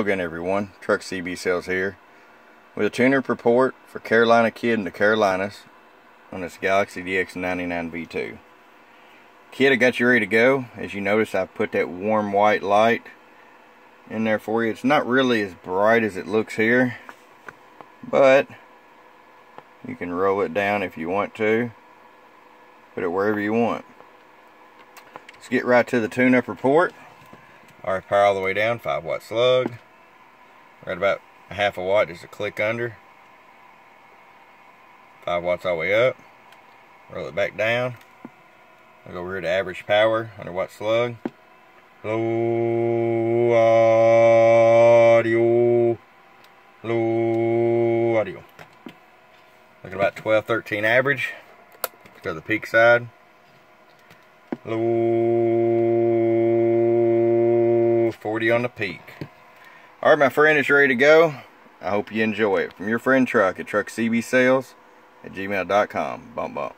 Again, everyone, Truck CB Sales here with a tuner report for Carolina Kid in the Carolinas on this Galaxy DX99 V2. Kid, I got you ready to go. As you notice, I put that warm white light in there for you. It's not really as bright as it looks here, but you can roll it down if you want to. Put it wherever you want. Let's get right to the tune-up report. Alright, power all the way down, 5-watt slug. Right about a half a watt, just a click under. 5 watts all the way up. Roll it back down. I'll go over here to average power, 100-watt slug. Low audio. Low audio. Look at about 12, 13 average. Let's go to the peak side. Low 40 on the peak. Alright, my friend is ready to go. I hope you enjoy it. From your friend Truck at truckcbsales@gmail.com. Bump bump.